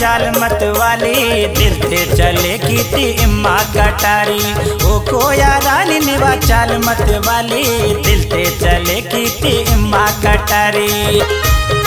चाल मत वाली दिल से चले की थी इम्मा कटारी। ओ कोया रानी निवा चाल मत वाली दिल से चले की थी इम्मा कटारी।